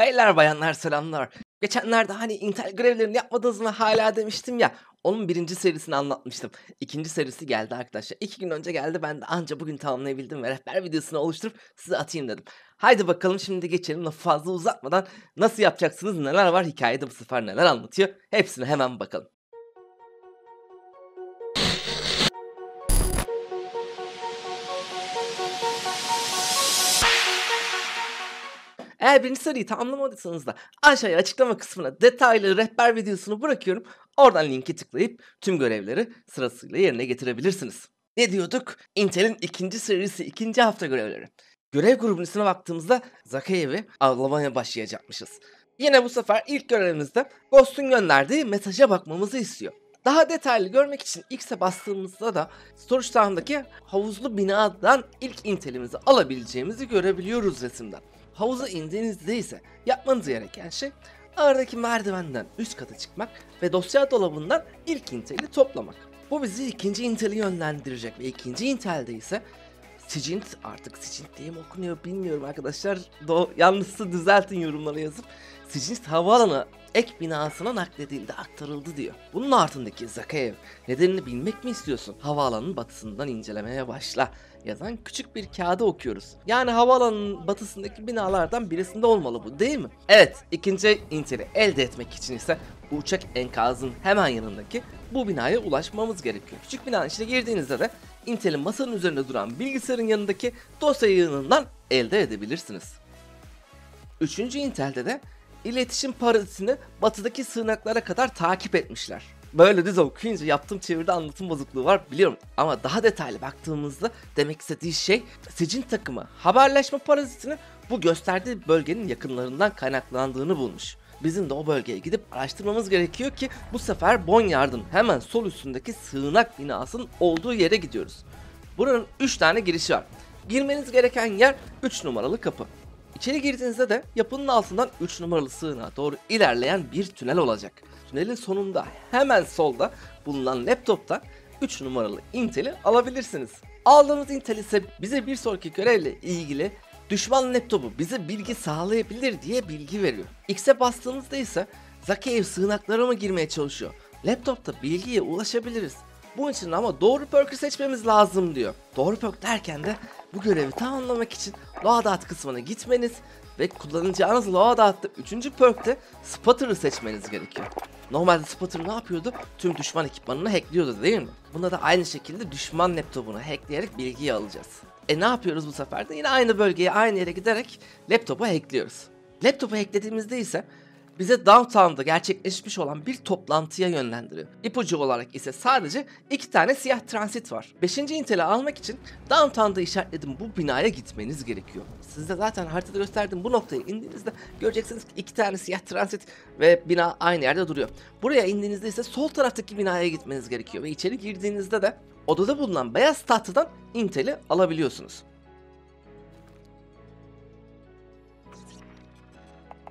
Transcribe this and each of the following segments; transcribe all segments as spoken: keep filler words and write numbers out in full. Beyler bayanlar selamlar. Geçenlerde hani Intel grevlerini yapmadınız mı hala demiştim ya. Onun birinci serisini anlatmıştım. İkinci serisi geldi arkadaşlar. İki gün önce geldi, ben de anca bugün tamamlayabildim ve rehber videosunu oluşturup size atayım dedim. Haydi bakalım şimdi geçelim, lafı fazla uzatmadan nasıl yapacaksınız, neler var hikayede, bu sefer neler anlatıyor, hepsine hemen bakalım. Eğer birinci seriyi tamamlamadıysanız da aşağıya açıklama kısmına detaylı rehber videosunu bırakıyorum. Oradan linki tıklayıp tüm görevleri sırasıyla yerine getirebilirsiniz. Ne diyorduk? Intel'in ikinci serisi, ikinci hafta görevleri. Görev grubunun üstüne baktığımızda Zakaev'i avlamaya başlayacakmışız. Yine bu sefer ilk görevimizde Ghost'un gönderdiği mesaja bakmamızı istiyor. Daha detaylı görmek için X'e bastığımızda da storage town'daki havuzlu binadan ilk Intel'imizi alabileceğimizi görebiliyoruz resimden. Havuza indiğinizde ise yapmanız gereken şey aradaki merdivenden üst kata çıkmak ve dosya dolabından ilk Intel'i toplamak. Bu bizi ikinci Intel'i yönlendirecek ve ikinci Intel'de ise Sicint, artık Sicint diye mi okunuyor bilmiyorum arkadaşlar, yanlışsa düzeltin yorumlara yazıp, Sicint havaalanı ek binasına nakledildi, aktarıldı diyor. Bunun ardındaki Zakaev, nedenini bilmek mi istiyorsun? Havaalanının batısından incelemeye başla yazan küçük bir kağıda okuyoruz. Yani havaalanının batısındaki binalardan birisinde olmalı bu, değil mi? Evet, ikinci Intel'i elde etmek için ise bu uçak enkazının hemen yanındaki bu binaya ulaşmamız gerekiyor. Küçük binanın içine girdiğinizde de Intel'in masanın üzerinde duran bilgisayarın yanındaki dosya yığınından elde edebilirsiniz. Üçüncü Intel'de de İletişim parazitini batıdaki sığınaklara kadar takip etmişler. Böyle düz okuyunca yaptığım çeviride anlatım bozukluğu var biliyorum. Ama daha detaylı baktığımızda demek istediği şey, Sicint takımı haberleşme parazitini bu gösterdiği bölgenin yakınlarından kaynaklandığını bulmuş. Bizim de o bölgeye gidip araştırmamız gerekiyor ki bu sefer Bonyard'ın hemen sol üstündeki sığınak binasının olduğu yere gidiyoruz. Buranın üç tane girişi var. Girmeniz gereken yer üç numaralı kapı. İçeri girdiğinizde de yapının altından üç numaralı sığınağa doğru ilerleyen bir tünel olacak. Tünelin sonunda hemen solda bulunan laptopta üç numaralı Intel'i alabilirsiniz. Aldığımız Intel ise bize bir sonraki görevle ilgili düşman laptopu bize bilgi sağlayabilir diye bilgi veriyor. X'e bastığımızda ise Zakaev sığınaklara mı girmeye çalışıyor? Laptopta bilgiye ulaşabiliriz. Bunun için ama doğru perk'ü seçmemiz lazım diyor. Doğru perk derken de bu görevi tamamlamak için loadout kısmına gitmeniz ve kullanacağınız loadout'ta üçüncü perk'te spotter'ı seçmeniz gerekiyor. Normalde spotter ne yapıyordu? Tüm düşman ekipmanını hackliyordu, değil mi? Bunda da aynı şekilde düşman laptopunu hackleyerek bilgiyi alacağız. E ne yapıyoruz bu sefer de? Yine aynı bölgeye, aynı yere giderek laptopu hackliyoruz. Laptopu hacklediğimizde ise bize downtown'da gerçekleşmiş olan bir toplantıya yönlendiriyor. İpucu olarak ise sadece iki tane siyah transit var. beşinci Intel'i almak için downtown'da işaretledim bu binaya gitmeniz gerekiyor. Size zaten haritada gösterdim, bu noktaya indiğinizde göreceksiniz ki iki tane siyah transit ve bina aynı yerde duruyor. Buraya indiğinizde ise sol taraftaki binaya gitmeniz gerekiyor ve içeri girdiğinizde de odada bulunan beyaz tahtadan Intel'i alabiliyorsunuz.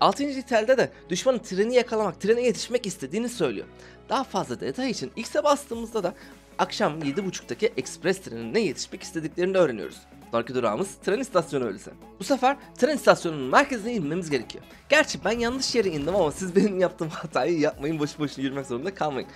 altıncı Intel'de de düşmanın treni yakalamak, trene yetişmek istediğini söylüyor. Daha fazla detay için X'e bastığımızda da akşam yedi buçuktaki ekspres trenine yetişmek istediklerini öğreniyoruz. Sonraki durağımız tren istasyonu öyleyse. Bu sefer tren istasyonunun merkezine inmemiz gerekiyor. Gerçi ben yanlış yere indim ama siz benim yaptığım hatayı yapmayın, boşu boşuna yürümek zorunda kalmayın.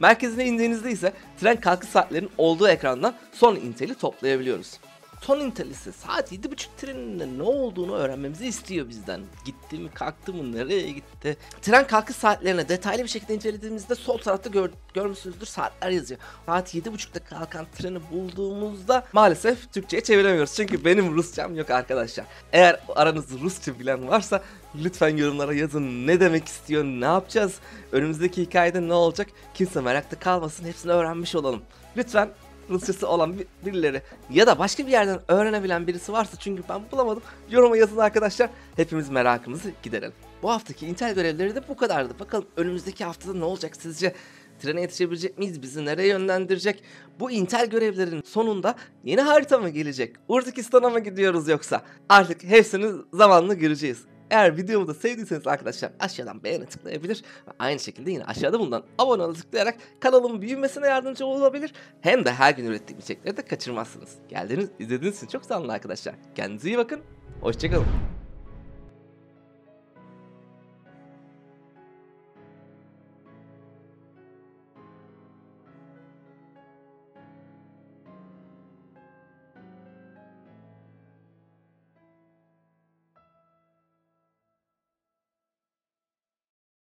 Merkezine indiğinizde ise tren kalkış saatlerinin olduğu ekrandan son Intel'i toplayabiliyoruz. Son Intel ise saat yedi buçuk treninde ne olduğunu öğrenmemizi istiyor bizden. Gitti mi, kalktı mı, nereye gitti? Tren kalkış saatlerine detaylı bir şekilde incelediğimizde sol tarafta gör, görmüşsünüzdür saatler yazıyor. Saat yedi buçukta kalkan treni bulduğumuzda maalesef Türkçe'ye çeviremiyoruz. Çünkü benim Rusçam yok arkadaşlar. Eğer aranızda Rusça bilen varsa lütfen yorumlara yazın, ne demek istiyor, ne yapacağız? Önümüzdeki hikayede ne olacak? Kimse merakta kalmasın, hepsini öğrenmiş olalım. Lütfen Rusçası olan birileri ya da başka bir yerden öğrenebilen birisi varsa, çünkü ben bulamadım, yoruma yazın arkadaşlar, hepimiz merakımızı giderelim. Bu haftaki Intel görevleri de bu kadardı. Bakalım önümüzdeki haftada ne olacak sizce? Trene yetişebilecek miyiz? Bizi nereye yönlendirecek? Bu Intel görevlerinin sonunda yeni harita mı gelecek? Urtikistan'a mı gidiyoruz yoksa? Artık hepsini zamanla göreceğiz. Eğer videomu da sevdiyseniz arkadaşlar aşağıdan beğene tıklayabilir ve aynı şekilde yine aşağıda bulunan abone ol tıklayarak kanalımın büyümesine yardımcı olabilir. Hem de her gün ürettiğim içerikleri de kaçırmazsınız. Geldiğiniz, izlediğiniz için çok sağ olun arkadaşlar. Kendinize iyi bakın. Hoşçakalın.